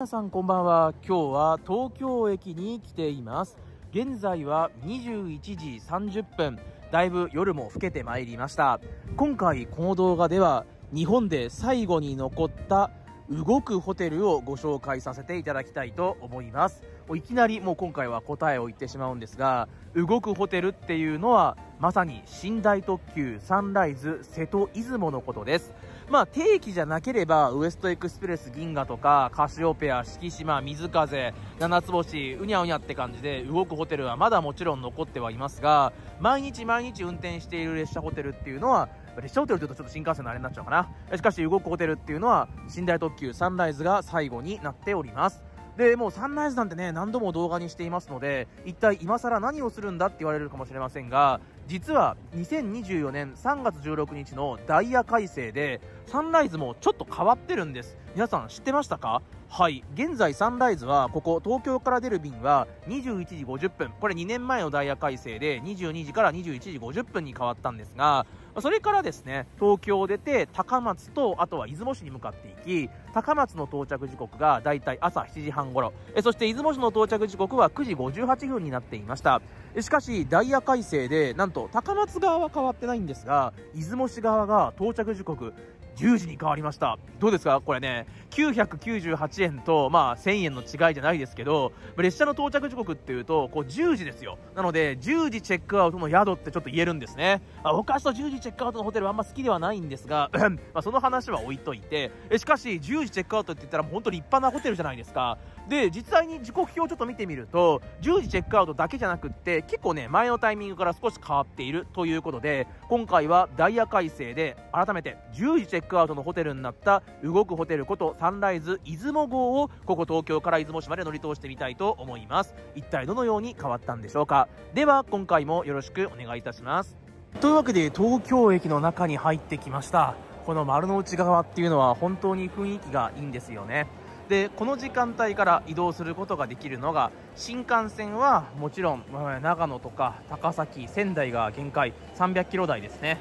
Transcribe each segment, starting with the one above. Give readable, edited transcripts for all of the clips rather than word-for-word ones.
皆さんこんばんは。今日は東京駅に来ています。現在は21時30分。だいぶ夜も更けてまいりました。今回この動画では日本で最後に残った動くホテルをご紹介させていただきたいと思います。いきなりもう今回は答えを言ってしまうんですが、動くホテルっていうのはまさに寝台特急サンライズ瀬戸出雲のことです。定期じゃなければウエストエクスプレス銀河とかカシオペア、四季島、水風、七つ星、うにゃうにゃって感じで動くホテルはまだもちろん残ってはいますが、毎日運転している列車ホテルっていうのは、列車ホテルというとちょっと新幹線のあれになっちゃうかな。しかし動くホテルっていうのは寝台特急サンライズが最後になっております。でもうサンライズなんてね、何度も動画にしていますので、一体今更何をするんだって言われるかもしれませんが、実は2024年3月16日のダイヤ改正でサンライズもちょっと変わってるんです。皆さん知ってましたか？はい、現在サンライズはここ東京から出る便は21時50分、これ2年前のダイヤ改正で22時から21時50分に変わったんですが、それからですね、東京を出て高松とあとは出雲市に向かっていき、高松の到着時刻がだいたい朝7時半ごろ、そして出雲市の到着時刻は9時58分になっていました。しかしダイヤ改正でなんと高松側は変わってないんですが、出雲市側が到着時刻10時に変わりました。どうですかこれね、998円と1000円の違いじゃないですけど、列車の到着時刻っていうとこう10時ですよ。なので10時チェックアウトの宿ってちょっと言えるんですね。僕は10時チェックアウトのホテルはあんま好きではないんですがその話は置いといて、しかし10時チェックアウトって言ったらもう本当に立派なホテルじゃないですか。で実際に時刻表をちょっと見てみると、10時チェックアウトだけじゃなくって結構ね、前のタイミングから少し変わっているということで、今回はダイヤ改正で改めて10時チェックアウトのホテルになった動くホテルことサンライズ出雲号をここ東京から出雲市まで乗り通してみたいと思います。一体どのように変わったんでしょうか。では今回もよろしくお願いいたします。というわけで東京駅の中に入ってきました。この丸の内側っていうのは本当に雰囲気がいいんですよね。でこの時間帯から移動することができるのが、新幹線はもちろん長野とか高崎、仙台が限界、300キロ台ですね。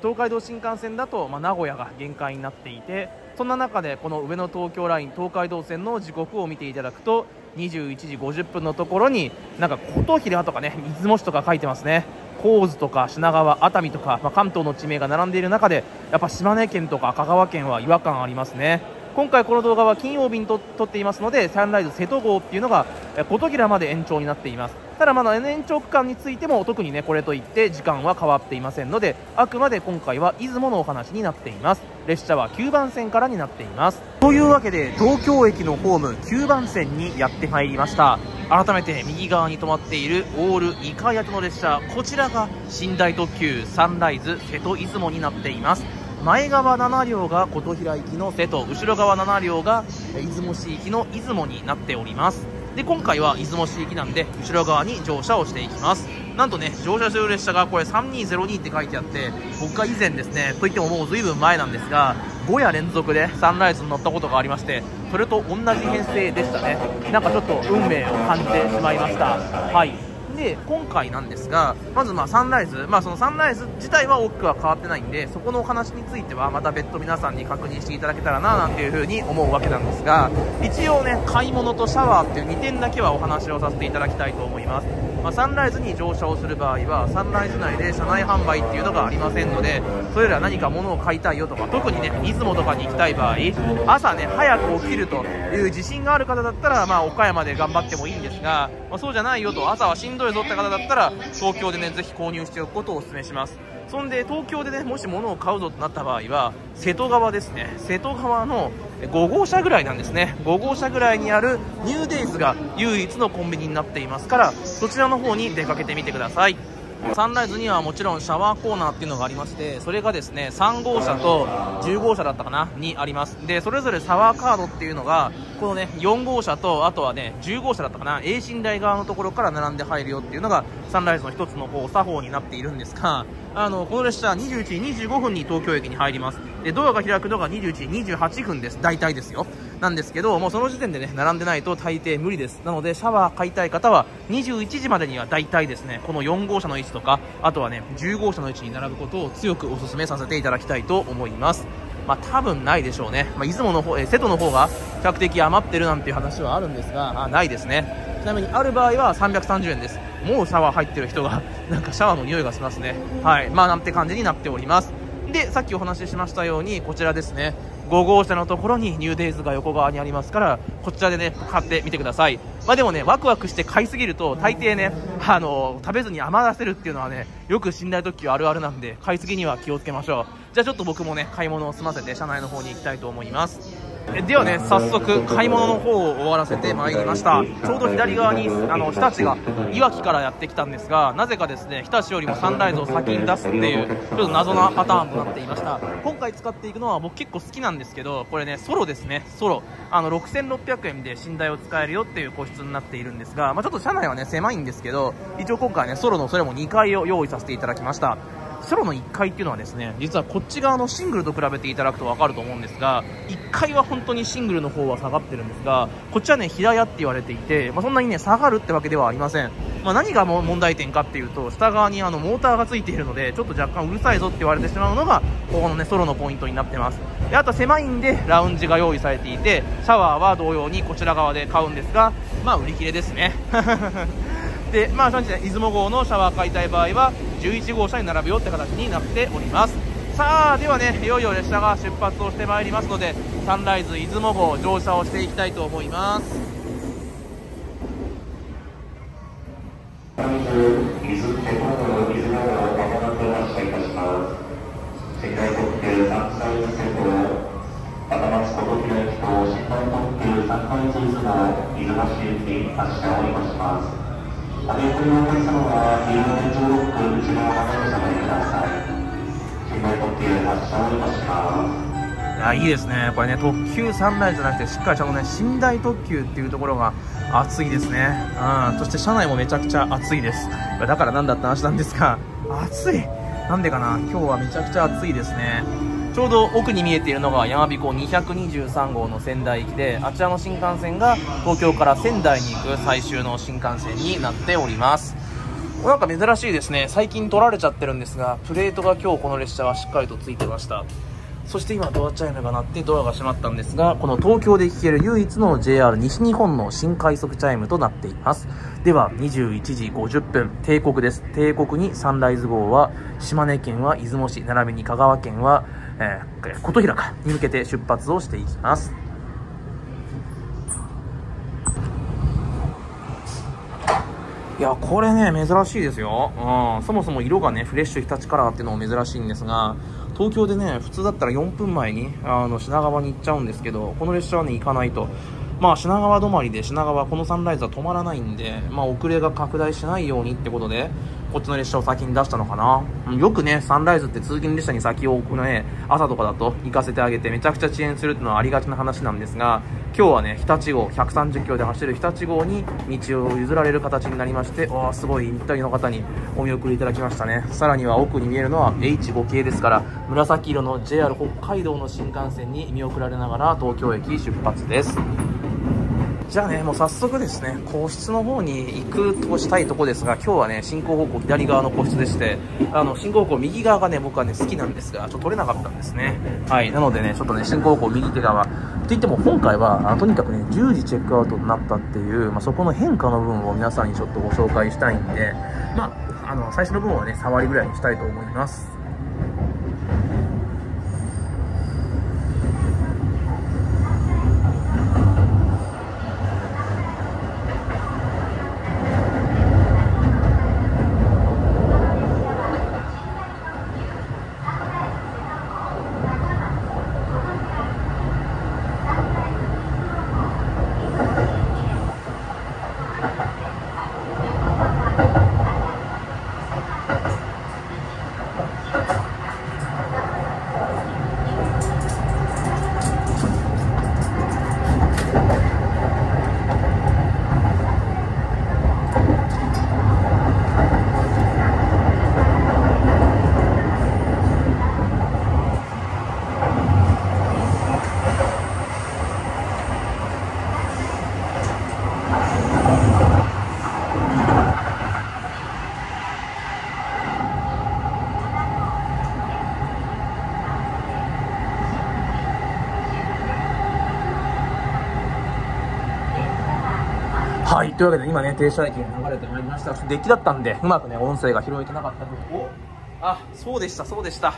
東海道新幹線だと名古屋が限界になっていて、そんな中でこの上野東京ライン東海道線の時刻を見ていただくと、21時50分のところになんか琴平とかね、出雲市とか書いてますね。神津とか品川、熱海とか、関東の地名が並んでいる中で、やっぱ島根県とか香川県は違和感ありますね。今回この動画は金曜日に撮っていますので、サンライズ瀬戸号っていうのが琴平まで延長になっています。ただまだ延長区間についても特にね、これといって時間は変わっていませんので、あくまで今回は出雲のお話になっています。列車は9番線からになっています。というわけで東京駅のホーム9番線にやってまいりました。改めて右側に止まっているオール2階建ての列車、こちらが寝台特急サンライズ瀬戸出雲になっています。前側7両が琴平行きの瀬戸、後ろ側7両が出雲市行きの出雲になっております。で今回は出雲市行きなんで後ろ側に乗車をしていきます。なんとね、乗車する列車がこれ3202って書いてあって、僕が以前ですね、といってももう随分前なんですが、5夜連続でサンライズに乗ったことがありまして、それと同じ編成でしたね。なんかちょっと運命を感じてしまいました。はい。で今回なんですが、まずサンライズ、そのサンライズ自体は大きくは変わってないんで、そこのお話についてはまた別途皆さんに確認していただけたらななんていう風に思うわけなんですが、一応ね、買い物とシャワーっていう2点だけはお話をさせていただきたいと思います。サンライズに乗車をする場合はサンライズ内で車内販売っていうのがありませんので、それら何か物を買いたいよとか、特にね、出雲とかに行きたい場合、朝ね、早く起きるという自信がある方だったら岡山で頑張ってもいいんですが、そうじゃないよと、朝はしんどいぞって方だったら東京でね、ぜひ購入しておくことをお勧めします。そんで東京でね、もし物を買うぞとなった場合は瀬戸川ですね、瀬戸川の5号車ぐらいなんですね。5号車ぐらいにあるニューデイズが唯一のコンビニになっていますから、そちらの方に出かけてみてください。サンライズにはもちろんシャワーコーナーっていうのがありまして、それがですね、3号車と10号車だったかなにあります。でそれぞれシャワーカードっていうのがこのね、4号車とあとはね、10号車だったかな、栄新台側のところから並んで入るよっていうのがサンライズの一つの作法になっているんですが、この列車は21時25分に東京駅に入ります。でドアが開くのが21時28分です。大体ですよ。なんですけど、もうその時点でね、並んでないと大抵無理です。なのでシャワー買いたい方は21時までには大体ですね、この4号車の位置とか、あとはね、10号車の位置に並ぶことを強くお勧めさせていただきたいと思います。まあ多分ないでしょうね。まあ、出雲の方、瀬戸の方が比較的余ってるなんていう話はあるんですが、ないですね。ちなみにある場合は330円です。もうシャワー入ってる人がなんかシャワーの匂いがしますね。はい、まあなんて感じになっております。で、さっきお話ししましたようにこちらですね、5号車のところにニューデイズが横側にありますから、こちらでね買ってみてください。まあでもね、ワクワクして買いすぎると大抵ね、食べずに余らせるっていうのはね、よく寝台特急あるあるなんで、買いすぎには気をつけましょう。じゃあちょっと僕もね買い物を済ませて車内の方に行きたいと思います。ではね、早速買い物の方を終わらせてまいりました。ちょうど左側に日立がいわきからやってきたんですが、なぜかですね日立よりもサンライズを先に出すっていうちょっと謎なパターンとなっていました。今回使っていくのは僕結構好きなんですけど、これねソロですね。ソロ6600円で寝台を使えるよっていう個室になっているんですが、まあ、ちょっと車内はね狭いんですけど、一応今回ねソロのそれも2階を用意させていただきました。ソロの1階っていうのはですね、実はこっち側のシングルと比べていただくと分かると思うんですが、1階は本当にシングルの方は下がってるんですが、こっちはね平屋って言われていて、まあ、そんなにね下がるってわけではありません。まあ、何が問題点かっていうと、下側にモーターがついているのでちょっと若干うるさいぞって言われてしまうのがここのねソロのポイントになってます。で、あと狭いんでラウンジが用意されていて、シャワーは同様にこちら側で買うんですが、まあ売り切れですね。で、まあそうですね、出雲号のシャワー買いたい場合は11号車に並ぶよって形になっております。さあではね、いよいよ列車が出発をしてまいりますので、サンライズ出雲号乗車をしていきたいと思います。お客様はビルの天井ロック内側のお下がりください。寝台特急発車をいたします。いや、いいですね。これね、特急サンライズじゃなくて、しっかりちゃんとね、寝台特急っていうところが熱いですね。うん、そして車内もめちゃくちゃ熱いです。だからなんだって話なんですが、暑い。なんでかな。今日はめちゃくちゃ暑いですね。ちょうど奥に見えているのがやまびこ223号の仙台行きで、あちらの新幹線が東京から仙台に行く最終の新幹線になっております。なんか珍しいですね。最近取られちゃってるんですが、プレートが今日この列車はしっかりとついてました。そして今ドアチャイムが鳴ってドアが閉まったんですが、この東京で聞ける唯一の JR 西日本の新快速チャイムとなっています。では21時50分定刻です。定刻にサンライズ号は島根県は出雲市並びに香川県は琴平かに向けて出発をしていきます。いや、これね珍しいですよ。うん、そもそも色がねフレッシュ日立カラーっていうのも珍しいんですが、東京でね普通だったら4分前に品川に行っちゃうんですけど、この列車はね行かないと、まあ品川止まりで、品川このサンライズは止まらないんで、まあ遅れが拡大しないようにってことでこっちの列車を先に出したのかな。よくね、サンライズって通勤列車に先を置くね、朝とかだと行かせてあげてめちゃくちゃ遅延するっていうのはありがちな話なんですが、今日はね、日立号、130キロで走る日立号に道を譲られる形になりまして、おー、すごい、日立の方にお見送りいただきましたね。さらには奥に見えるのは H5 系ですから、紫色の JR 北海道の新幹線に見送られながら東京駅出発です。じゃあね、もう早速ですね、個室の方に行くとしたいとこですが、今日はね、進行方向左側の個室でして、進行方向右側がね、僕はね、好きなんですが、ちょっと取れなかったんですね。はい、なのでね、ちょっとね、進行方向右手側。といっても、今回は、とにかくね、10時チェックアウトになったっていう、まあ、そこの変化の部分を皆さんにちょっとご紹介したいんで、まあ、最初の部分はね、3割ぐらいにしたいと思います。はい、というわけで今ね、停車駅が流れてまいりました。デッキだったんでうまくね音声が拾えてなかった分、お、あ、そうでしたそうでした。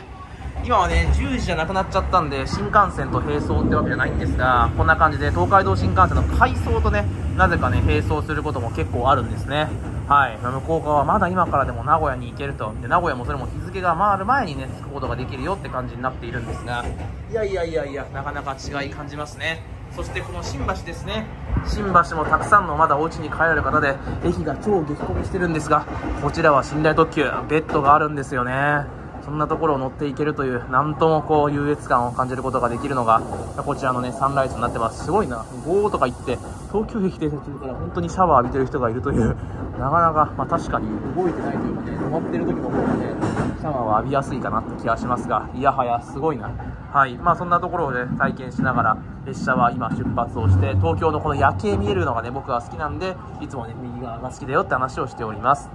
今はね10時じゃなくなっちゃったんで、新幹線と並走ってわけじゃないんですが、こんな感じで東海道新幹線の回送とね、なぜかね並走することも結構あるんですね。はい、向こう側はまだ今からでも名古屋に行けると。で、名古屋もそれも日付が回る前にね着くことができるよって感じになっているんですが、いやいやいやいや、なかなか違い感じますね。そしてこの新橋ですね、新橋もたくさんのまだお家に帰られる方で駅が超激混みしてるんですが、こちらは寝台特急ベッドがあるんですよね。そんなところを乗っていけるという、なんともこう優越感を感じることができるのがこちらのねサンライズになってます。すごいな、ゴーとか言って東京駅停車中から本当にシャワー浴びてる人がいるという、なかなか、まあ、確かに動いてないというかね、止まってる時の方がねシャワーは浴びやすいかなって気がしますが、いやはやすごいな。はい、まあそんなところをね体験しながら列車は今出発をして、東京のこの夜景見えるのがね僕は好きなんで、いつもね右側が好きだよって話をしております。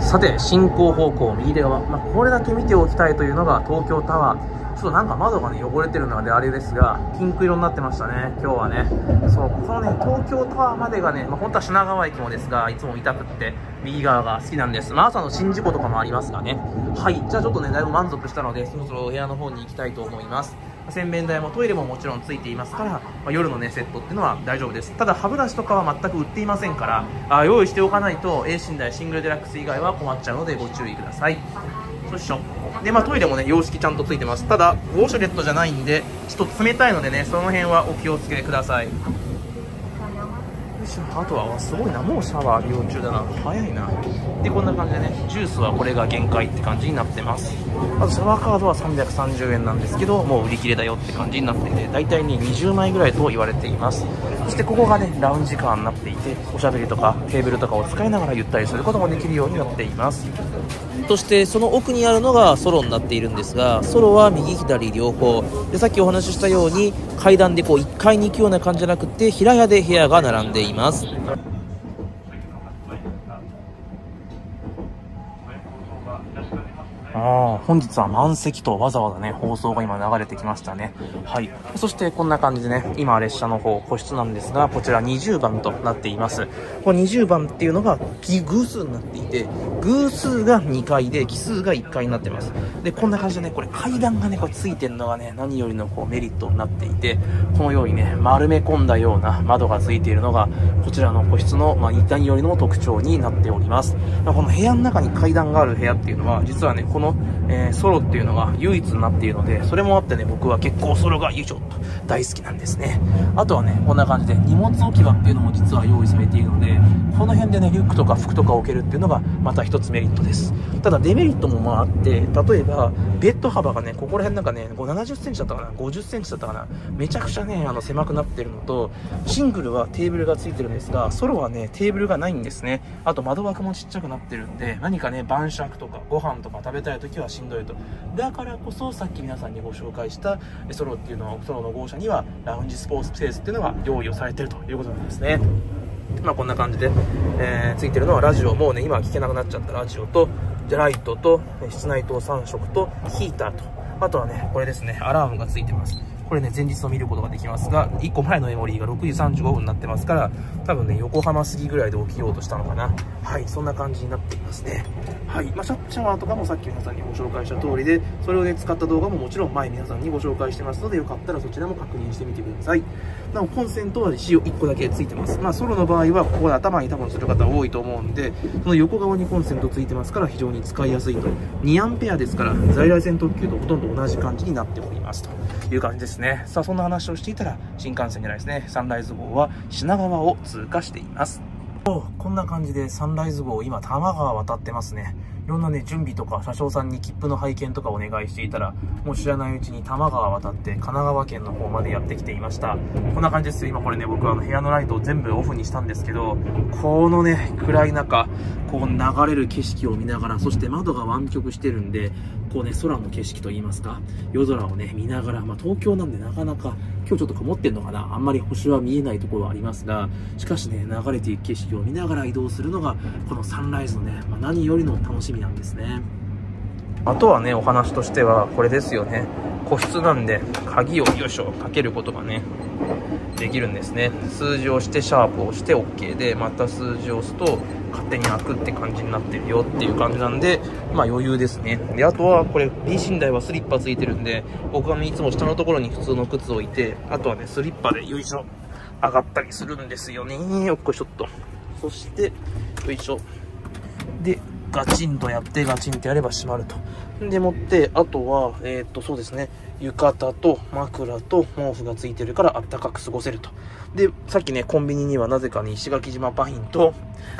さて、進行方向右手側、まあ、これだけ見ておきたいというのが東京タワー。ちょっとなんか窓がね汚れてるのであれですが、ピンク色になってましたね今日はね。そう、このね東京タワーまでがね、まあ、本当は品川駅もですが、いつも見たくって右側が好きなんです。まあ朝の宍道湖とかもありますがね。はい、じゃあちょっとねだいぶ満足したので、そろそろお部屋の方に行きたいと思います。洗面台もトイレももちろんついていますから、まあ、夜のねセットっていうのは大丈夫です。ただ歯ブラシとかは全く売っていませんから、あ、用意しておかないと A 寝台シングルデラックス以外は困っちゃうのでご注意ください。よいしょ。で、まあ、トイレもね洋式ちゃんとついてます。ただウォシュレットじゃないんでちょっと冷たいのでね、その辺はお気をつけください。よいしょ。あとはすごいな、もうシャワー利用中だな、早いな。でこんな感じでね、ジュースはこれが限界って感じになってます。あとシャワーカードは330円なんですけど、もう売り切れだよって感じになってて、だいたいね20枚ぐらいと言われています。そしてここがねラウンジカーになっていて、おしゃべりとかテーブルとかを使いながらゆったりすることもできるようになっています。そしてその奥にあるのがソロになっているんですが、ソロは右左両方で、さっきお話ししたように階段でこう1階に行くような感じじゃなくて、平屋で部屋が並んでいます。あ、本日は満席とわざわざね放送が今流れてきましたね。はい、そしてこんな感じでね、今列車の方個室なんですが、こちら20番となっています。この20番っていうのが偶数になっていて、偶数が2階で奇数が1階になってます。でこんな感じでね、これ階段がねこうついてるのがね何よりのこうメリットになっていて、このようにね丸め込んだような窓がついているのがこちらの個室の、まあ、何よりの特徴になっております。この部屋の中に階段がある部屋っていうのは、実はねこのソロっていうのが唯一になっているので、それもあってね僕は結構ソロがよいしょと大好きなんですね。あとはねこんな感じで荷物置き場っていうのも実は用意されているので、この辺でねリュックとか服とか置けるっていうのがまた一つメリットです。ただデメリットもまああって、例えばベッド幅がねここら辺なんかね70センチだったかな50センチだったかな、めちゃくちゃね狭くなってるのと、シングルはテーブルがついてるんですが、ソロはねテーブルがないんですね。あと窓枠もちっちゃくなってるんで、何かね晩酌とかご飯とか食べたい時はしんどいと。だからこそさっき皆さんにご紹介したソロっていうのは、ソロの号車にはラウンジスポーツスペースっていうのが用意をされているということなんですね。まあこんな感じで、ついてるのはラジオ、もうね今は聞けなくなっちゃったラジオとライトと室内灯3色とヒーターと、あとはねこれですね、アラームがついてます。これね前日を見ることができますが、1個前のメモリーが6時35分になってますから、多分ね横浜過ぎぐらいで起きようとしたのかな。はい、そんな感じになっていますね。はい、まあ、シャワーとかもさっき皆さんにご紹介した通りで、それをね使った動画ももちろん前皆さんにご紹介してますので、よかったらそちらも確認してみてください。なおコンセントは使用1個だけついてます。まあソロの場合はここで頭に多分する方多いと思うんで、その横側にコンセントついてますから非常に使いやすいと。2アンペアですから在来線特急とほとんど同じ感じになっておりますという感じですね。さあそんな話をしていたら、新幹線じゃないですね、サンライズ号は品川を通過しています。こんな感じでサンライズ号今多摩川渡ってますね。いろんなね準備とか車掌さんに切符の拝見とかお願いしていたら、もう知らないうちに多摩川渡って神奈川県の方までやってきていました。こんな感じですよ。今これね僕は部屋のライトを全部オフにしたんですけど、このね暗い中こう流れる景色を見ながら、そして窓が湾曲してるんで、こうね空の景色といいますか夜空をね見ながら、まあ、東京なんでなかなか今日ちょっと曇ってるのかな、あんまり星は見えないところはありますが、しかしね流れていく景色を見ながら移動するのがこのサンライズのね、まあ、何よりの楽しみなんですね。あとはねお話としてはこれですよね。個室なんで鍵をよいしょかけることがねできるんですね。数字をしてシャープをして OK で、また数字を押すと勝手に開くって感じになってるよっていう感じなんで、まあ余裕ですね。であとはこれ2台はスリッパついてるんで、僕はいつも下のところに普通の靴を置いて、あとはねスリッパでよいしょ上がったりするんですよね。よっこいしょっと。そしてよいしょでガチンとやってガチンってやれば閉まると。でもってあとはそうですね、浴衣と枕と毛布がついてるからあったかく過ごせると。でさっきねコンビニにはなぜかに石垣島パインと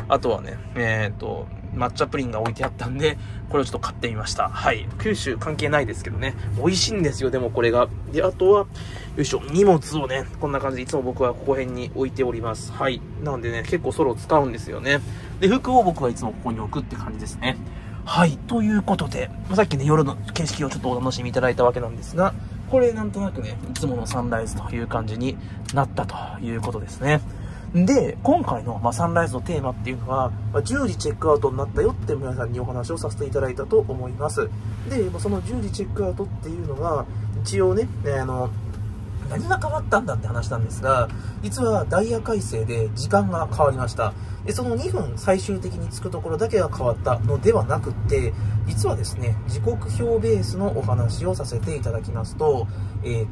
あとはね抹茶プリンが置いてあったんで、これをちょっと買ってみました。はい、九州関係ないですけどね、美味しいんですよ。でもこれがで、あとはよいしょ荷物をねこんな感じでいつも僕はここ辺に置いております。はい、なんでね結構ソロ使うんですよね。で服を僕はいつもここに置くって感じですね。はい、ということで、さっきね夜の景色をちょっとお楽しみいただいたわけなんですが、これなんとなくねいつものサンライズという感じになったということですね。で今回の、サンライズのテーマっていうのは、10時チェックアウトになったよって皆さんにお話をさせていただいたと思います。で、その10時チェックアウトっていうのが一応ね、何が変わったんだって話なんですが、実はダイヤ改正で時間が変わりました。でその2分最終的に着くところだけが変わったのではなくって、実はですね時刻表ベースのお話をさせていただきますと、新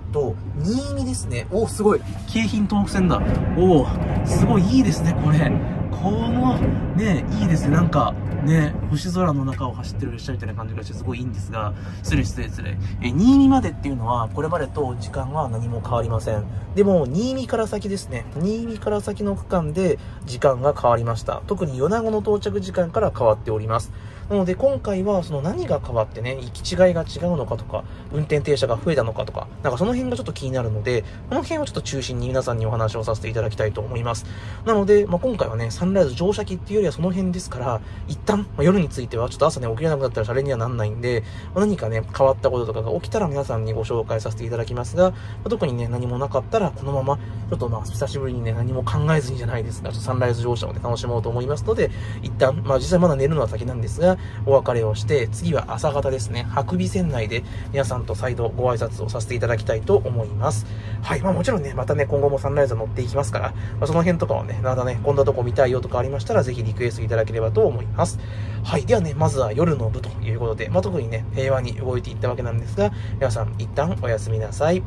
見ですね。おおすごい京浜東北線だ。おおすごいいいですねこれ。このねいいですね、なんかね、星空の中を走ってる列車みたいな感じがしてすごいいいんですが、失礼新見までっていうのはこれまでと時間は何も変わりません。でも新見から先ですね、新見から先の区間で時間が変わりました。特に米子の到着時間から変わっております。なので今回はその何が変わってね行き違いが違うのかとか、運転停車が増えたのかとか、なんかその辺がちょっと気になるので、この辺をちょっと中心に皆さんにお話をさせていただきたいと思います。なので、今回はねサンライズ乗車機っていうよりはその辺ですから、一旦夜についてはちょっと朝ね起きれなくなったらシャレにはなんないんで、何かね変わったこととかが起きたら皆さんにご紹介させていただきますが、特にね何もなかったらこのままちょっと久しぶりにね何も考えずにじゃないですが、サンライズ乗車をね楽しもうと思いますので、一旦実際まだ寝るのは先なんですがお別れをして、次は朝方ですね伯備線内で皆さんと再度ご挨拶をさせていただきたいと思います。はい、もちろんねまたね今後もサンライズは乗っていきますから、その辺とかはねまだねこんなとこ見たいよとかありましたらぜひリクエストいただければと思います。はい、ではねまずは夜の部ということで、特にね平和に動いていったわけなんですが、皆さん一旦おやすみなさい。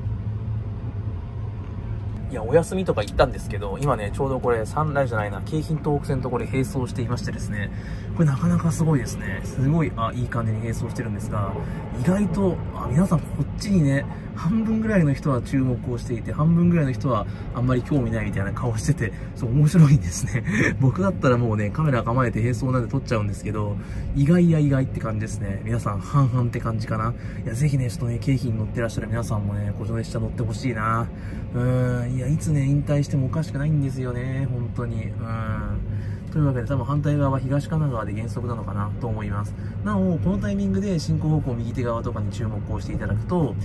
いやお休みとか言ったんですけど、今ねちょうどこれサンライズじゃないな京浜東北線とこれ並走していましてですね、これなかなかすごいですね。すごいいい感じに並走してるんですが、意外と皆さんこっちにね半分ぐらいの人は注目をしていて、半分ぐらいの人はあんまり興味ないみたいな顔してて、そう面白いんですね。僕だったらもうねカメラ構えて並走なんで撮っちゃうんですけど、意外や意外って感じですね。皆さん半々って感じかな。いやぜひねちょっとね京浜に乗ってらっしゃる皆さんもねこの列車乗ってほしいな。いつね引退してもおかしくないんですよね本当に。というわけで多分反対側は東神奈川で原則なのかなと思います。なおこのタイミングで進行方向右手側とかに注目をしていただくと、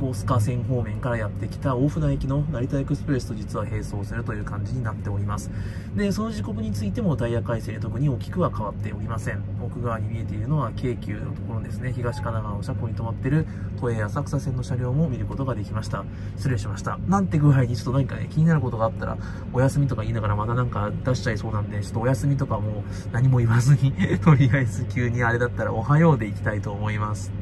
横須賀線方面からやってきた大船駅の成田エクスプレスと実は並走するという感じになっております。でその時刻についてもダイヤ改正特に大きくは変わっておりません。奥側に見えているのは京急のところですね。東神奈川の車庫に止まっている都営浅草線の車両も見ることができました。失礼しました。なんて具合にちょっと何かね気になることがあったらお休みとか言いながらまたなんか出しちゃいそうなんで、ちょっとお休みとかも何も言わずにとりあえず急にあれだったらおはようでいきたいと思います。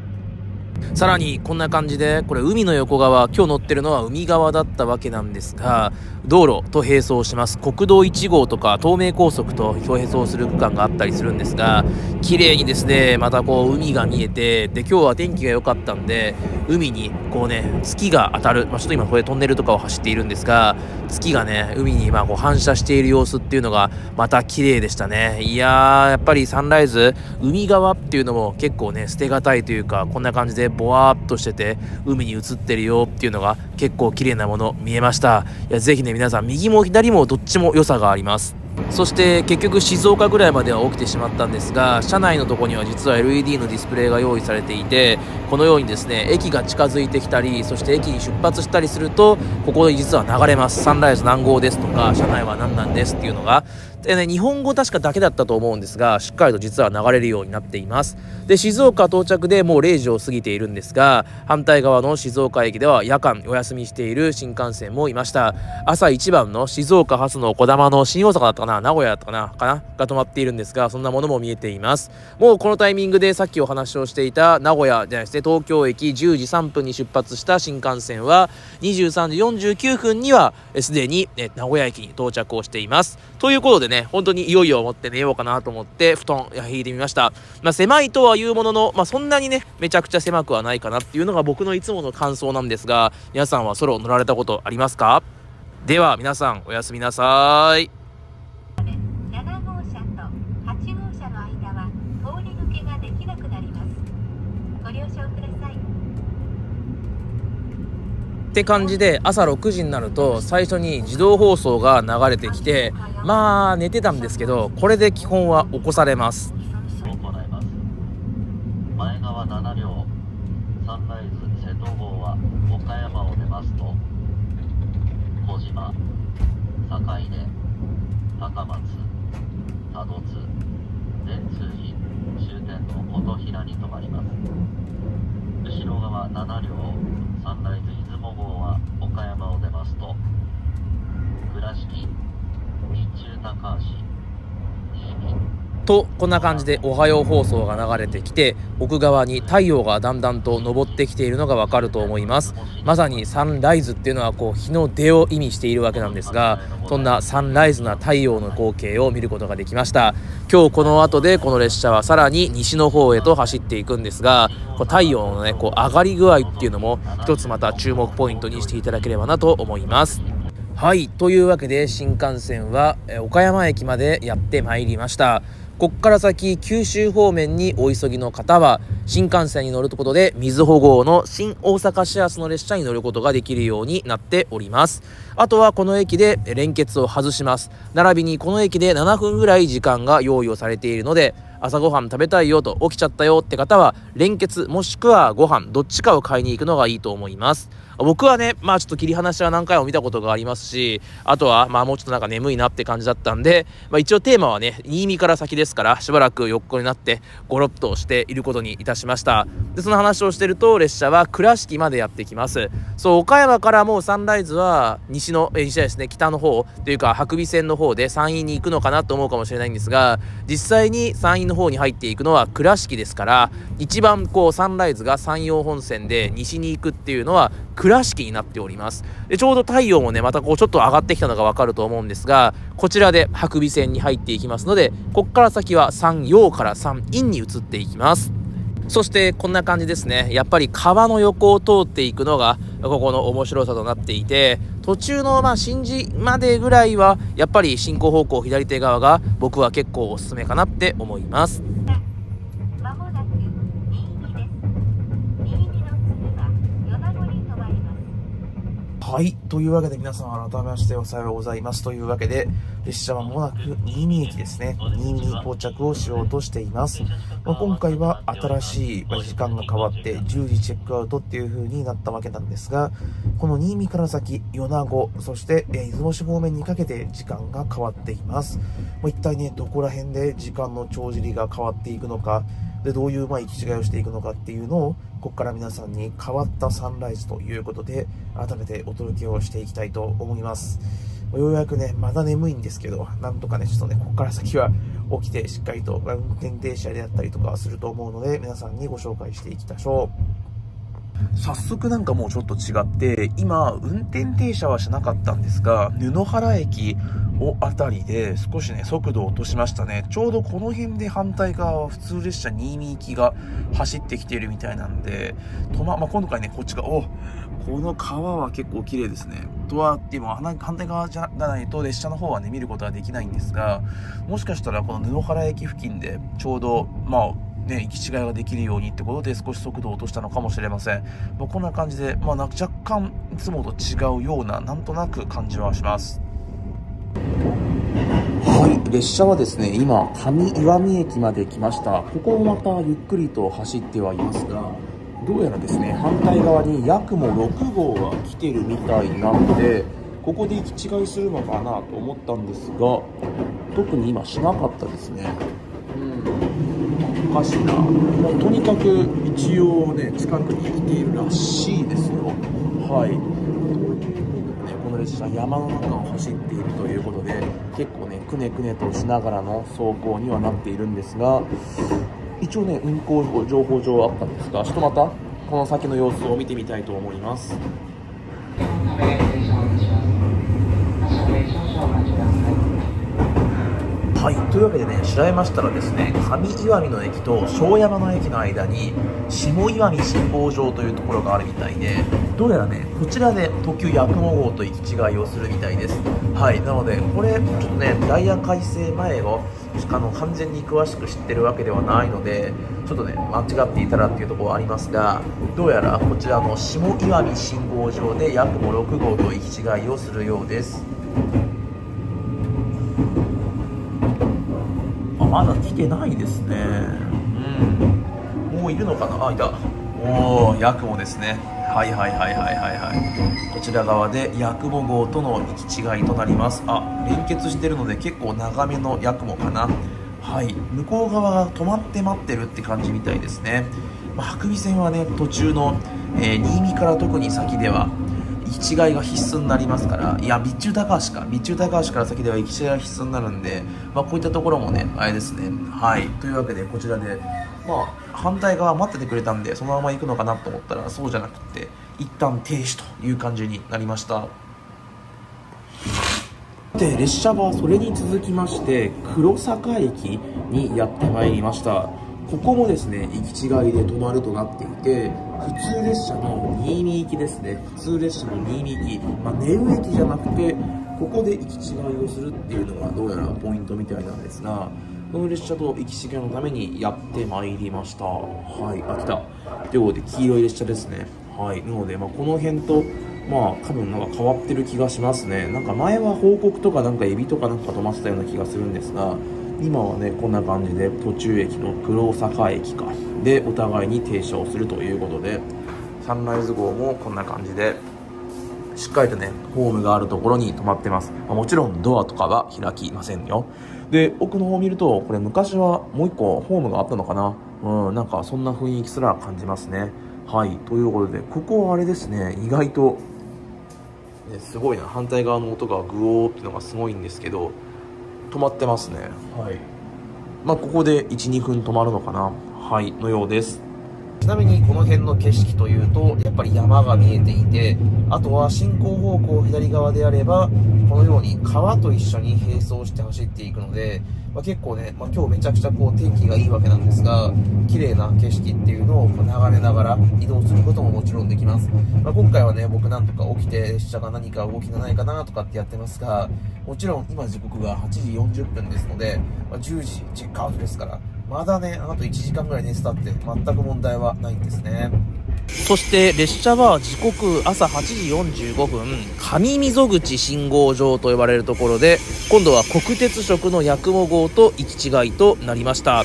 さらにこんな感じで、これ海の横側、今日乗ってるのは海側だったわけなんですが、道路と並走します国道1号とか東名高速と並走する区間があったりするんですが、綺麗にですねまたこう海が見えて、で今日は天気が良かったんで海にこうね月が当たる、ちょっと今これトンネルとかを走っているんですが、月がね海にこう反射している様子っていうのがまた綺麗でしたね。いやーやっぱりサンライズ海側っていうのも結構ね捨てがたいというか、こんな感じでぼわーっとしてて海に映ってるよっていうのが結構綺麗なもの見えました。いやぜひね皆さん右も左もどっちも良さがあります。そして結局静岡ぐらいまでは起きてしまったんですが、車内のとこには実は LED のディスプレイが用意されていて、このようにですね駅が近づいてきたり、そして駅に出発したりするとここで実は流れます。サンライズ何号ですとか車内は何なんですっていうのがね、日本語確かだけだったと思うんですが、しっかりと実は流れるようになっています。で、静岡到着でもう0時を過ぎているんですが、反対側の静岡駅では夜間お休みしている新幹線もいました。朝一番の静岡発のこだまの新大阪だったかな、名古屋だったかなが止まっているんですが、そんなものも見えています。もうこのタイミングでさっきお話をしていた名古屋じゃなくて東京駅10時3分に出発した新幹線は23時49分にはすでに名古屋駅に到着をしています。ということでね、本当にいよいよ持って寝ようかなと思って布団引いてみました。まあ、狭いとはいうものの、そんなにねめちゃくちゃ狭くはないかなっていうのが僕のいつもの感想なんですが、皆さんは空を乗られたことありますか？では皆さんおやすみなさーい。って感じで、朝6時になると最初に自動放送が流れてきて、まあ寝てたんですけど、これで基本は起こされます。前側7両サンライズ瀬戸号は岡山を出ますと、小島、坂出、高松、多度津、善通寺、終点の琴平に停まります。後ろ側7両サンライズ出雲号は岡山を出ますと、倉敷、日中高橋と、こんな感じでおはよう放送が流れてきて、奥側に太陽がだんだんと昇ってきているのがわかると思います。まさにサンライズっていうのはこう日の出を意味しているわけなんですが、そんなサンライズな太陽の光景を見ることができました。今日この後でこの列車はさらに西の方へと走っていくんですが、太陽のねこう上がり具合っていうのも一つまた注目ポイントにしていただければなと思います。はい、というわけで新幹線は岡山駅までやってまいりました。こっから先九州方面にお急ぎの方は新幹線に乗ることで瑞穂号の新大阪始発の列車に乗ることができるようになっております。あとはこの駅で連結を外します。並びにこの駅で7分ぐらい時間が用意をされているので、朝ごはん食べたいよと起きちゃったよって方は連結もしくはご飯どっちかを買いに行くのがいいと思います。僕はね、ちょっと切り離しは何回も見たことがありますし、あとはもうちょっとなんか眠いなって感じだったんで、一応テーマはね新見から先ですから、しばらく横になってゴロッとしていることにいたしました。で、その話をしてると列車は倉敷までやってきます。そう、岡山からもうサンライズは西ですね、北の方というか白尾線の方で山陰に行くのかなと思うかもしれないんですが、実際に山陰の方に入っていくのは倉敷ですから、一番こうサンライズが山陽本線で西に行くっていうのは倉敷になっております。で、ちょうど太陽もねまたこうちょっと上がってきたのがわかると思うんですが、こちらで白尾線に入っていきますので、こっから先は山陽から山陰に移っていきます。そしてこんな感じですね。やっぱり川の横を通っていくのがここの面白さとなっていて、途中の新地までぐらいはやっぱり進行方向左手側が僕は結構おすすめかなって思います。はい、というわけで皆さん改めましておはようございます。というわけで列車はもなく新見駅ですね、新見に到着をしようとしています。今回は新しい時間が変わって10時チェックアウトっていう風になったわけなんですが、この新見から先米子、そして出雲市方面にかけて時間が変わっています。一体ねどこら辺で時間の帳尻が変わっていくのかで、どういう行き違いをしていくのかっていうのを、ここから皆さんに変わったサンライズということで改めてお届けをしていきたいと思います。ようやくねまだ眠いんですけど、なんとかねちょっとねここから先は起きてしっかりと運転停車であったりとかすると思うので、皆さんにご紹介していきましょう。早速なんかもうちょっと違って、今運転停車はしなかったんですが、布原駅を辺りで少しね速度を落としましたね。ちょうどこの辺で反対側は普通列車新見行きが走ってきているみたいなんで、今回ねこっちがこの川は結構綺麗ですね。とはっても反対側じゃないと列車の方はね見ることはできないんですが、もしかしたらこの布原駅付近でちょうど行き違いができるようにってことで少し速度を落としたのかもしれません。こんな感じで、若干いつもと違うようななんとなく感じはします。はい、列車はですね今上石見駅まで来ました。ここもまたゆっくりと走ってはいますが、どうやらですね反対側にやくも6号が来てるみたいなので、ここで行き違いするのかなと思ったんですが、特に今しなかったですね。おかしいな。まあ、とにかく一応ね、近くに来ているらしいですよ。はい。この列車、山の中を走っているということで、結構ね、くねくねとしながらの走行にはなっているんですが、一応ね、運行情報上はあったんですが、ちょっとまた、この先の様子を見てみたいと思います。はい、というわけでね、調べましたらですね、上岩見の駅と庄山の駅の間に下岩見信号場というところがあるみたいで、どうやらね、こちらで特急やくも号と行き違いをするみたいです。はい、なので、これ、ちょっとね、ダイヤ改正前を完全に詳しく知ってるわけではないので、ちょっとね、間違っていたらっていうところはありますが、どうやらこちらの下岩見信号場でやくも6号と行き違いをするようです。まだ来てないですね。うん。もういるのかな。あ、いた。おお、やくもですね。はい。こちら側でやくも号との行き違いとなります。あ、連結してるので結構長めのやくもかな。はい。向こう側が止まって待ってるって感じみたいですね。まあ、伯備線はね、途中の、新見から特に先では行き違いが必須になりますから、いや、備中高橋から先では行き違いが必須になるんで、まあ、こういったところもね、あれですね。はい、というわけでこちらで、まあ、反対側待っててくれたんで、そのまま行くのかなと思ったら、そうじゃなくて一旦停止という感じになりました。で、列車はそれに続きまして黒坂駅にやってまいりました。ここもですね、行き違いで止まるとなっていて、普通列車の新見行きですね。普通列車の新見行き、まあ、根羽駅じゃなくて、ここで行き違いをするっていうのがどうやらポイントみたいなんですが、この列車と行き違いのためにやってまいりました。はい、あ、来た。ということで、黄色い列車ですね。はい、なので、まあ、この辺と、まあ、多分なんか変わってる気がしますね。なんか前は報告とか、なんかエビとかなんか止まってたような気がするんですが、今はね、こんな感じで途中駅の黒坂駅かでお互いに停車をするということで、サンライズ号もこんな感じでしっかりとね、ホームがあるところに止まってます。まあ、もちろんドアとかは開きませんよ。で、奥の方を見ると、これ昔はもう1個ホームがあったのかな。なんかそんな雰囲気すら感じますね。はい、ということで、ここはあれですね、意外と、ね、すごいな、反対側の音がグオーっていうのがすごいんですけど、止まってますね。はい。まあ、ここで1、2分止まるのかな。はい、のようです。ちなみにこの辺の景色というと、やっぱり山が見えていて、あとは進行方向左側であれば、このように川と一緒に並走して走っていくので、まあ、結構ね、まあ、今日めちゃくちゃこう天気がいいわけなんですが、綺麗な景色っていうのを眺めながら移動することももちろんできます。まあ、今回はね、僕なんとか起きて列車が何か動きがないかなとかってやってますが、もちろん今時刻が8時40分ですので、まあ、10時チェックアウトですから、まだね、あと1時間ぐらい寝てたって全く問題はないんですね。そして列車は時刻朝8時45分、上溝口信号場と呼ばれるところで、今度は国鉄色のやくも号と行き違いとなりました。はい。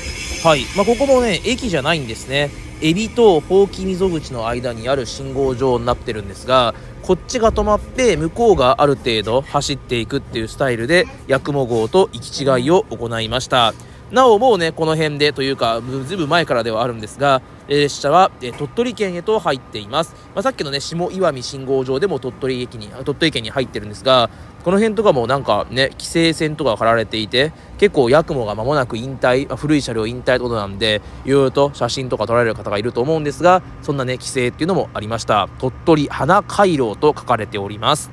まあ、ここもね、駅じゃないんですね。海老とほうき溝口の間にある信号場になってるんですが、こっちが止まって向こうがある程度走っていくっていうスタイルで、やくも号と行き違いを行いました。なお、もうね、この辺でというか、ずいぶん前からではあるんですが、列車は鳥取県へと入っています。まあ、さっきのね、下岩見信号場でも鳥取県に入ってるんですが、この辺とかもなんかね、規制線とか貼られていて、結構やくもが間もなく引退、古い車両引退ってことなんで、いろいろと写真とか撮られる方がいると思うんですが、そんなね、規制っていうのもありました。鳥取花回廊と書かれております。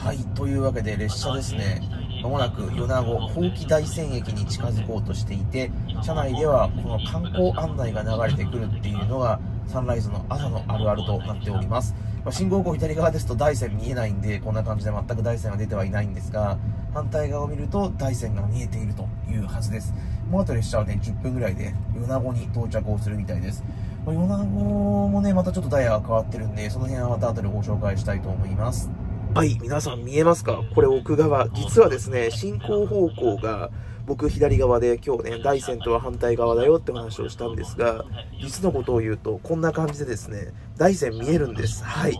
はい、というわけで列車ですね、まもなく米子伯耆大山駅に近づこうとしていて、車内ではこの観光案内が流れてくるっていうのがサンライズの朝のあるあるとなっております。まあ、信号機左側ですと大山見えないんで、こんな感じで全く大山は出てはいないんですが、反対側を見ると大山が見えているというはずです。もうあと列車はね、10分ぐらいで米子に到着をするみたいです。まあ、米子もね、またちょっとダイヤが変わってるんで、その辺はまた後でご紹介したいと思います。ぱい皆さん見えますか？これ奥側。実はですね、進行方向が僕左側で、今日ね、大山とは反対側だよって話をしたんですが、実のことを言うと、こんな感じでですね、大山見えるんです。はい。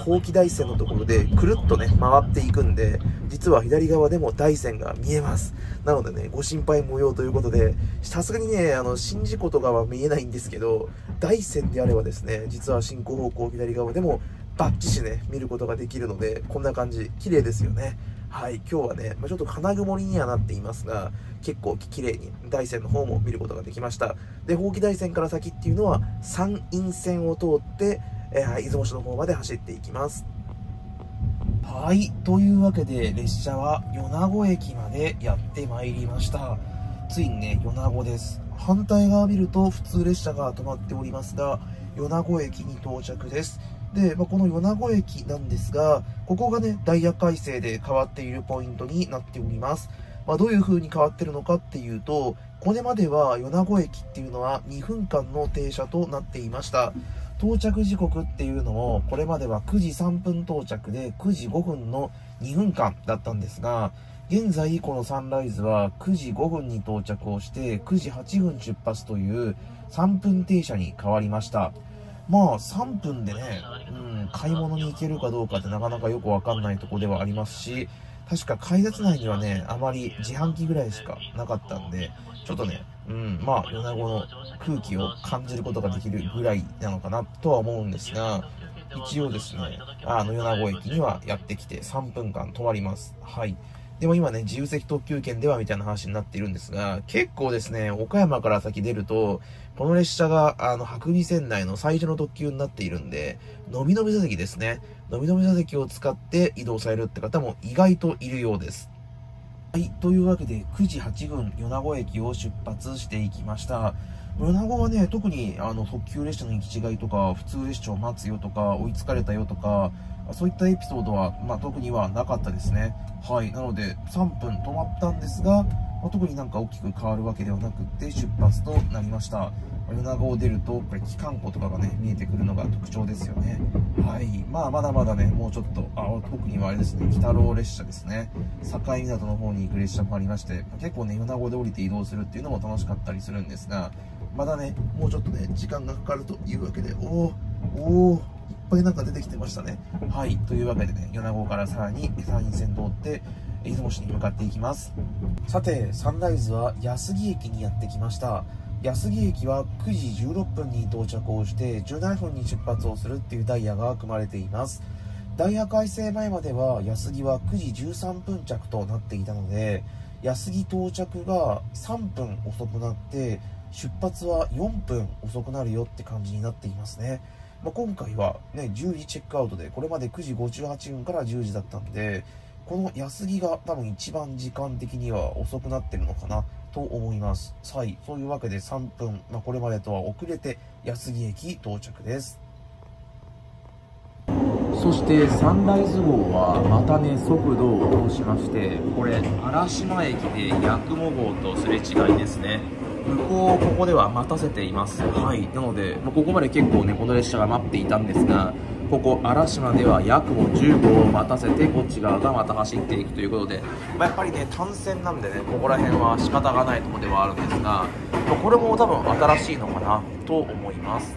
ほうき大山のところでくるっとね、回っていくんで、実は左側でも大山が見えます。なのでね、ご心配無用ということで、さすがにね、宍道湖とかは見えないんですけど、大山であればですね、実は進行方向左側でも、バッチしね、見ることができるので、こんな感じ、綺麗ですよね。はい、今日はね、ちょっと金曇りにはなっていますが、結構綺麗に大山の方も見ることができました。で、伯耆大山から先っていうのは、山陰線を通って、出雲市の方まで走っていきます。はい、というわけで、列車は米子駅までやってまいりました。ついにね、米子です。反対側を見ると、普通列車が止まっておりますが、米子駅に到着です。で、この米子駅なんですが、ここがね、ダイヤ改正で変わっているポイントになっております。どういう風に変わってるのかっていうと、これまでは米子駅っていうのは2分間の停車となっていました。到着時刻っていうのを、これまでは9時3分到着で9時5分の2分間だったんですが、現在このサンライズは9時5分に到着をして9時8分出発という3分停車に変わりました。3分でね、買い物に行けるかどうかってなかなかよくわかんないとこではありますし、確か改札内にはね、あまり自販機ぐらいしかなかったんで、ちょっとね、米子の空気を感じることができるぐらいなのかなとは思うんですが、一応ですね、米子駅にはやってきて3分間止まります。はい。でも今ね、自由席特急券ではみたいな話になっているんですが、結構ですね、岡山から先出ると、この列車が、伯備線内の最初の特急になっているんで、のびのび座席ですね。のびのび座席を使って移動されるって方も意外といるようです。はい、というわけで、9時8分、米子駅を出発していきました。米子はね、特に特急列車の行き違いとか、普通列車を待つよとか、追いつかれたよとか、そういったエピソードは、特にはなかったですね。はい。なので、3分止まったんですが、特になんか大きく変わるわけではなくて、出発となりました。米子を出ると、これ、機関庫とかがね、見えてくるのが特徴ですよね。はい。まだまだね、もうちょっと、特にはあれですね、鬼太郎列車ですね。境港の方に行く列車もありまして、結構ね、米子で降りて移動するっていうのも楽しかったりするんですが、まだね、もうちょっとね、時間がかかるというわけで、いっぱいなんか出てきてましたね。はい。というわけでね、米子からさらに山陰線通って、出雲市に向かっていきます。さて、サンライズは安来駅にやってきました。安来駅は9時16分に到着をして、17分に出発をするっていうダイヤが組まれています。ダイヤ改正前までは安来は9時13分着となっていたので、安来到着が3分遅くなって、出発は4分遅くなるよって感じになっていますね。今回はね、10時チェックアウトで、これまで9時58分から10時だったんで、この安来が多分一番時間的には遅くなってるのかなと思います。はい。そういうわけで3分、これまでとは遅れて安来駅到着です。そしてサンライズ号はまたね、速度を落としまして、これ、荒島駅で八雲号とすれ違いですね。向こう、ここでは待たせています。はい。なので、ここまで結構ね、この列車が待っていたんですが、ここ、荒島では約も10号を待たせて、こっち側がまた走っていくということで、やっぱりね、単線なんでね、ここら辺は仕方がないところではあるんですが、これも多分新しいのかなと思います。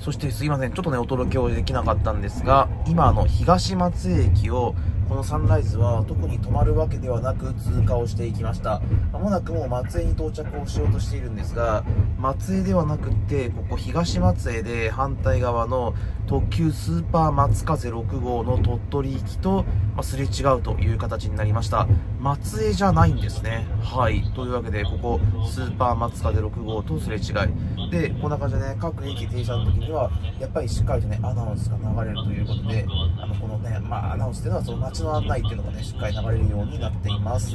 そしてすいません、ちょっとね、お届けをできなかったんですが、今、東松江駅を、このサンライズは特に止まるわけではなく通過をしていきました。まもなくもう松江に到着をしようとしているんですが、松江ではなくって、ここ東松江で反対側の特急スーパー松風6号の鳥取行きと、すれ違うという形になりました。松江じゃないんですね。はい。というわけで、ここスーパー松風6号とすれ違い。で、こんな感じでね、各駅停車の時には、やっぱりしっかりとね、アナウンスが流れるということで、このね、アナウンスというのはその街の案内っていうのがね、しっかり流れるようになっています。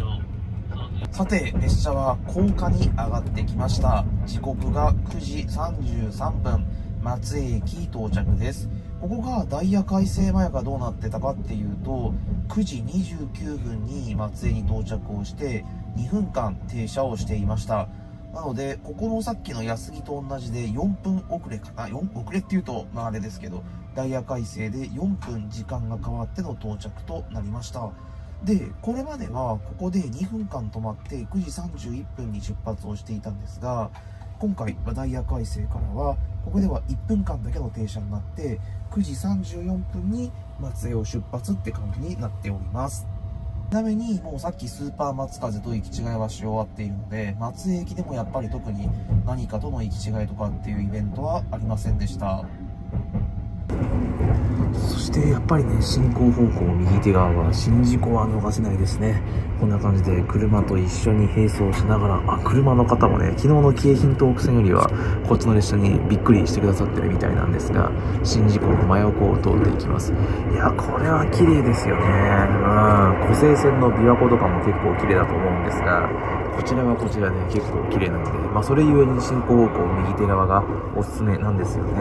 さて、列車は高架に上がってきました。時刻が9時33分、松江駅到着です。ここがダイヤ改正前がどうなってたかっていうと、9時29分に松江に到着をして、2分間停車をしていました。なので、ここのさっきの安木と同じで4分遅れかな、4分遅れっていうと、まああれですけど、ダイヤ改正で4分時間が変わっての到着となりました。で、これまではここで2分間止まって9時31分に出発をしていたんですが、今回ダイヤ改正からは、ここでは1分間だけの停車になって、9時34分に松江を出発って感じになっております。ちなみに、もうさっきスーパー松風と行き違いはし終わっているので、松江駅でもやっぱり特に何かとの行き違いとかっていうイベントはありませんでした。そしてやっぱりね、進行方向右手側は宍道湖は逃せないですね。こんな感じで車と一緒に並走しながら、車の方もね、昨日の京浜東北線よりはこっちの列車にびっくりしてくださってるみたいなんですが、宍道湖の真横を通っていきます。いや、これは綺麗ですよね。湖西線の琵琶湖とかも結構綺麗だと思うんですが、こちらはこちらで、ね、結構綺麗なので、まあ、それゆえに進行方向右手側がおすすめなんですよね。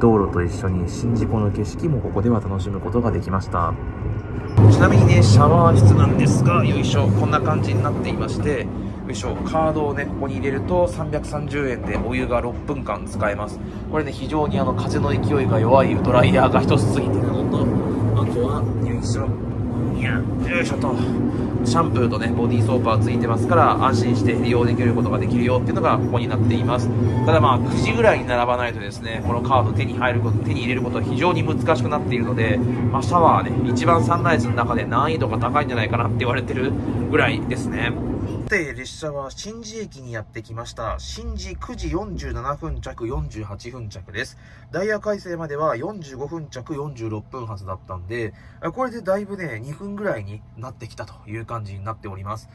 道路と一緒に宍道湖の景色もここでは楽しむことができました。ちなみにね、シャワー室なんですが、よいしょ、こんな感じになっていまして、よいしょ、カードをね、ここに入れると330円でお湯が6分間使えます。これね、非常に風の勢いが弱いドライヤーが一つついているのと、あとはよいしょ、よいしょと、シャンプーとね、ボディーソープはついてますから、安心して利用できることができるよっていうのがここになっています。ただまあ9時ぐらいに並ばないとですね、このカード手に入れることは非常に難しくなっているので、まあ、シャワーね、一番サンライズの中で難易度が高いんじゃないかなって言われてるぐらいですね。で、列車は宍道駅にやってきました。宍道9時47分着、48分着です。ダイヤ改正までは45分着、46分発だったんで、これでだいぶね、2分ぐらいになってきたという感じになっております。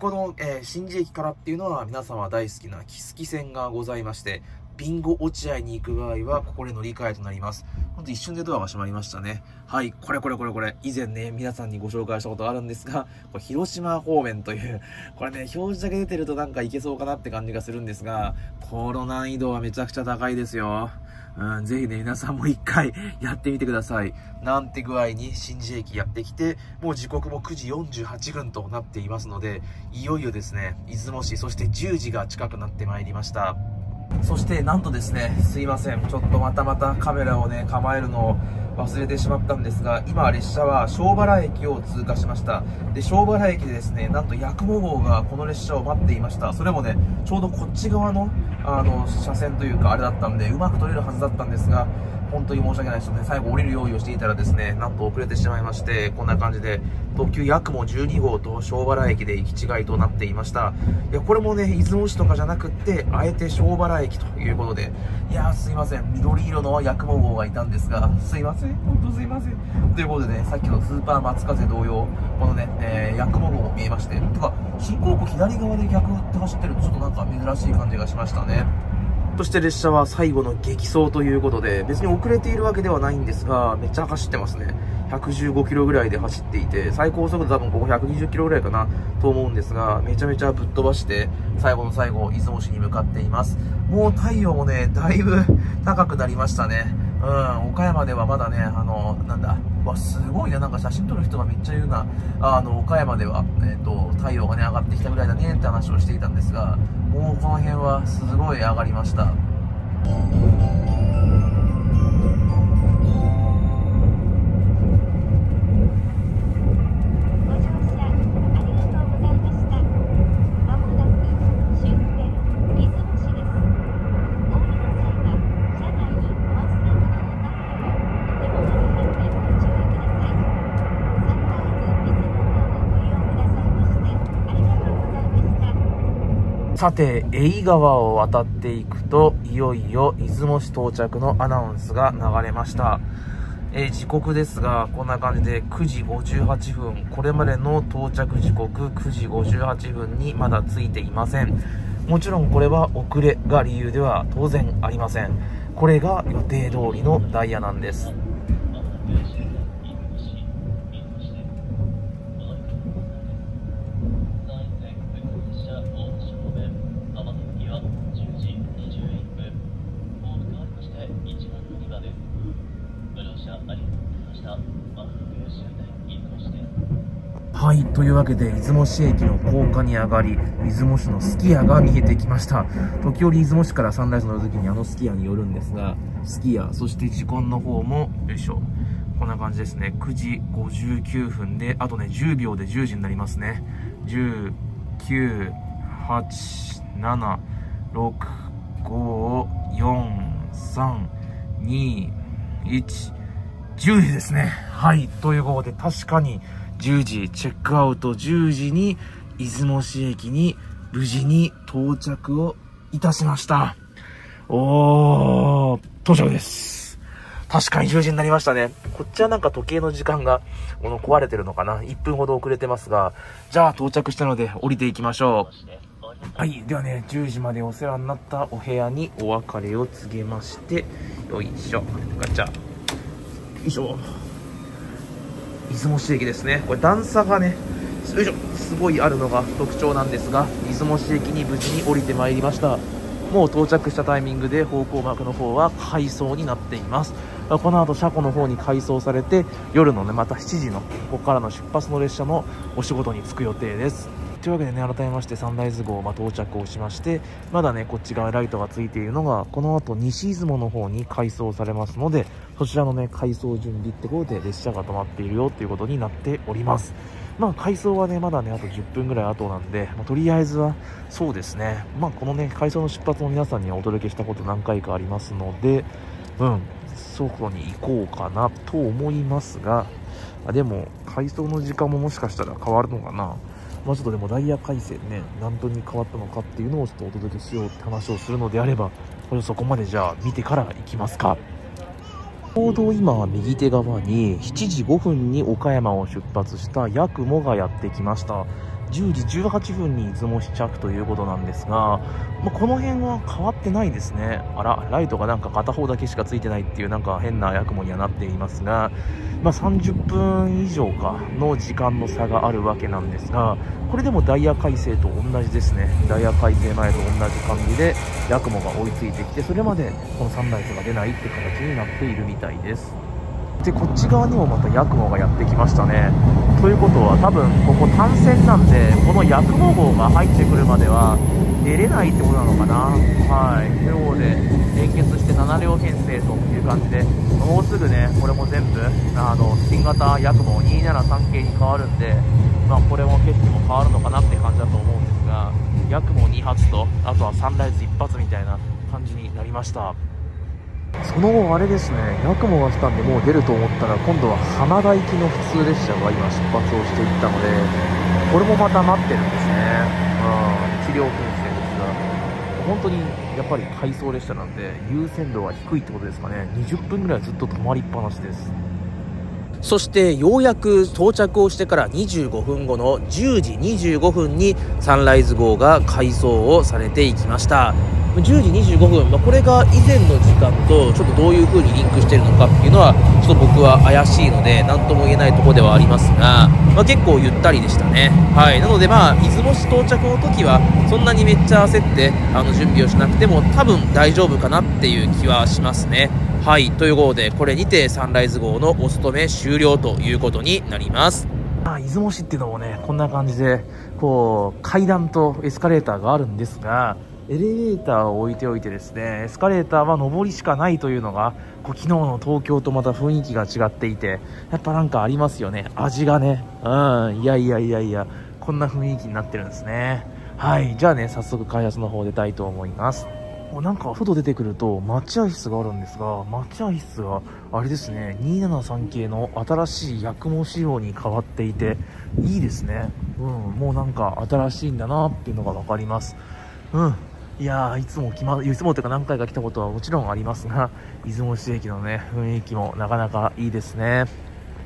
この宍道駅からっていうのは、皆様大好きな木次線がございまして、ビンゴ落合に行く場合は、ここで乗り換えとなります。ほんと一瞬でドアが閉まりましたね。はい、これ。以前ね、皆さんにご紹介したことあるんですが、これ広島方面という、これね、表示だけ出てるとなんかいけそうかなって感じがするんですが、この難易度はめちゃくちゃ高いですよ。ぜひね、皆さんも一回やってみてください。なんて具合に宍道駅やってきて、もう時刻も9時48分となっていますので、いよいよですね、出雲市、そして10時が近くなってまいりました。そしてなんとですね、すいません、ちょっとまたカメラをね、構えるのを忘れてしまったんですが、今列車は庄原駅を通過しました。で、庄原駅でですね、なんと八雲号がこの列車を待っていました。それもね、ちょうどこっち側の車線というかあれだったんで、うまく撮れるはずだったんですが、本当に申し訳ないですね。最後降りる用意をしていたらですね、なんと遅れてしまいまして、こんな感じで特急やくも12号と庄原駅で行き違いとなっていました。いや、これもね、出雲市とかじゃなくって、あえて庄原駅ということで、いやー、すいません、緑色のやくも号がいたんですが、すいません、本当すいませんということでね、さっきのスーパー松風同様、このね、やくも号も見えまして、てか進行庫左側で逆って走ってると、ちょっとなんか珍しい感じがしましたね。そして列車は最後の激走ということで、別に遅れているわけではないんですが、めっちゃ走ってますね。115キロぐらいで走っていて、最高速度多分ここ120キロぐらいかなと思うんですが、めちゃめちゃぶっ飛ばして、最後の最後、出雲市に向かっています。もう太陽もね、だいぶ高くなりましたね。岡山ではまだね、なんだ、わ、すごいな、なんか写真撮る人がめっちゃいるな。岡山では、太陽がね、上がってきたぐらいだねって話をしていたんですが、もうこの辺はすごい上がりました。さて、江井川を渡っていくと、いよいよ出雲市到着のアナウンスが流れました。時刻ですが、こんな感じで9時58分、これまでの到着時刻9時58分にまだついていません。もちろんこれは遅れが理由では当然ありません。これが予定通りのダイヤなんです。はい、というわけで、出雲市駅の高架に上がり、出雲市のすき家が見えてきました。時折出雲市からサンライズ乗るときにあのすき家に寄るんですが、すき家、そして時間の方も、よいしょ、こんな感じですね。9時59分で、あとね、10秒で10時になりますね。10、9、8、7、6、5、4、3、2、1、10時ですね。はい、ということで、確かに、10時、チェックアウト10時に、出雲市駅に無事に到着をいたしました。おー、到着です。確かに10時になりましたね。こっちはなんか時計の時間が壊れてるのかな。1分ほど遅れてますが、じゃあ到着したので降りていきましょう。はい、ではね、10時までお世話になったお部屋にお別れを告げまして、よいしょ、ガチャ。よいしょ。出雲市駅ですね。これ段差がね、よいしょ、すごいあるのが特徴なんですが、出雲市駅に無事に降りてまいりました。もう到着したタイミングで方向幕の方は改装になっています。この後車庫の方に改装されて、夜のね、また7時のここからの出発の列車もお仕事に着く予定です。というわけでね、改めましてサンライズ号、到着をしまして、まだねこっち側ライトがついているのが、この後西出雲の方に改装されますので、そちらのね改装準備ってことで列車が止まっているよということになっております。まあ改装はね、まだねあと10分ぐらい後なんで、とりあえずはそうですね、このね改装の出発も皆さんにはお届けしたこと何回かありますので、そこに行こうかなと思いますが、でも改装の時間ももしかしたら変わるのかな。ちょっとでもダイヤ改正ね、何分に変わったのかっていうのをちょっとお届けしようって話をするのであれば、そこまでじゃあ見てから行きますか。ちょうど今右手側に7時5分に岡山を出発したやくもがやってきました。10時18分に出雲市着ということなんですが、この辺は変わってないですね。あら、ライトがなんか片方だけしかついてないっていう、なんか変なやくもにはなっていますが、30分以上かの時間の差があるわけなんですが、これでもダイヤ改正と同じですね。ダイヤ改正前と同じ感じでやくもが追いついてきて、それまでこのサンライズが出ないって形になっているみたいです。で、こっち側にもまたやくもがやってきましたね。ということは多分ここ単線なんで、このやくも号が入ってくるまでは出れないってことなのかな。はい、ということで連結して7両編成という感じで、もうすぐねこれも全部新型やくも273系に変わるんで、これも景色も変わるのかなって感じだと思うんですが、やくも2発と、あとはサンライズ1発みたいな感じになりました。その後、あれですね、やくもが来たんでもう出ると思ったら、今度は花田行きの普通列車が今出発をしていったので、これもまた待ってるんですね。1両編成ですが、本当にやっぱり回送列車なんで優先度が低いってことですかね。20分ぐらいずっと止まりっぱなしです。そしてようやく到着をしてから25分後の10時25分にサンライズ号が改装をされていきました。10時25分、これが以前の時間とちょっとどういう風にリンクしているのかっていうのはちょっと僕は怪しいので何とも言えないところではありますが、結構ゆったりでしたね。はい、なので出雲市到着の時はそんなにめっちゃ焦って準備をしなくても多分大丈夫かなっていう気はしますね。はい、ということでこれにてサンライズ号のお勤め終了ということになります。出雲市っていうのもね、こんな感じでこう階段とエスカレーターがあるんですが、エレベーターを置いておいてですね、エスカレーターは上りしかないというのが、昨日の東京とまた雰囲気が違っていて、やっぱなんかありますよね、味がね。いや、こんな雰囲気になってるんですね。はい、じゃあね、早速開発の方出たいと思います。なんか外出てくると待合室があるんですが、待合室があれですね、273系の新しいやくも仕様に変わっていていいですね。もうなんか新しいんだなっていうのが分かります。いやー、いつもというか何回か来たことはもちろんありますが、出雲市駅のね雰囲気もなかなかいいですね。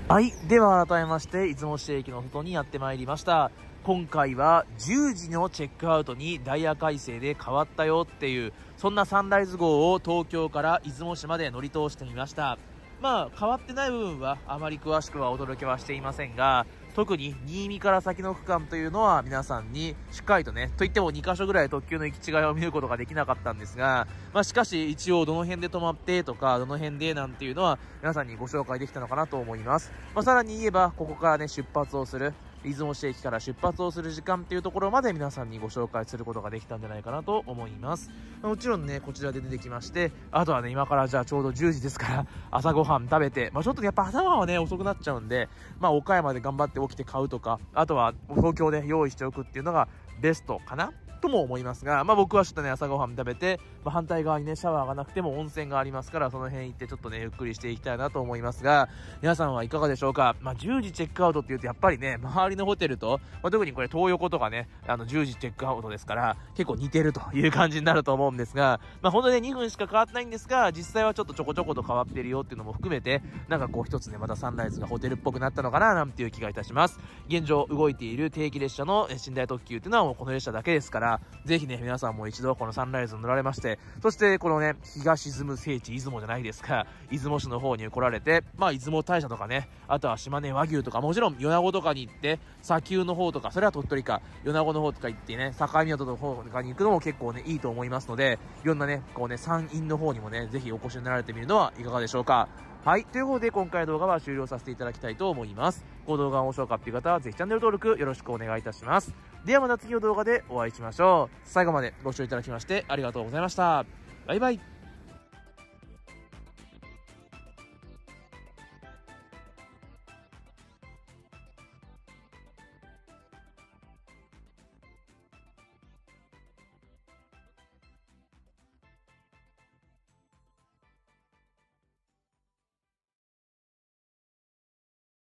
はい、では改めまして出雲市駅の外にやってまいりました。今回は10時のチェックアウトにダイヤ改正で変わったよっていう、そんなサンライズ号を東京から出雲市まで乗り通してみました。変わってない部分はあまり詳しくはお届けはしていませんが、特に新見から先の区間というのは皆さんにしっかりとね、といっても2カ所ぐらい特急の行き違いを見ることができなかったんですが、しかし一応どの辺で止まってとか、どの辺でなんていうのは皆さんにご紹介できたのかなと思います。さらに言えばここからね出発をする出雲市駅から出発をする時間っていうところまで皆さんにご紹介することができたんじゃないかなと思います。もちろんねこちらで出てきまして、あとはね今からじゃあちょうど10時ですから朝ごはん食べて、ちょっとやっぱ朝ごはんはね遅くなっちゃうんで、岡山で頑張って起きて買うとか、あとは東京で用意しておくっていうのがベストかなとも思いますが、僕はちょっとね朝ごはん食べて、反対側にねシャワーがなくても温泉がありますから、その辺行ってちょっとねゆっくりしていきたいなと思いますが、皆さんはいかがでしょうか。10時チェックアウトっていうとやっぱりね周りのホテルと、特にこれ東横とかね10時チェックアウトですから結構似てるという感じになると思うんですが、ほんとね2分しか変わってないんですが、実際はちょっとちょこちょこと変わってるよっていうのも含めて、なんかこう一つねまたサンライズがホテルっぽくなったのかななんていう気がいたします。現状動いている定期列車の寝台特急っていうのはもうこの列車だけですから、ぜひね皆さんも一度このサンライズに乗られまして、そしてこのね日が沈む聖地出雲じゃないですか、出雲市の方に来られて、出雲大社とかね、あとは島根和牛とか、もちろん米子とかに行って、砂丘の方とか、それは鳥取か米子の方とか行ってね、境港の方とかに行くのも結構ねいいと思いますので、いろんなねこうね山陰の方にもねぜひお越しになられてみるのはいかがでしょうか。はい、ということで今回の動画は終了させていただきたいと思います。ご動画面白かった方はぜひチャンネル登録よろしくお願いいたします。ではまた次の動画でお会いしましょう。最後までご視聴いただきましてありがとうございました。バイバイ。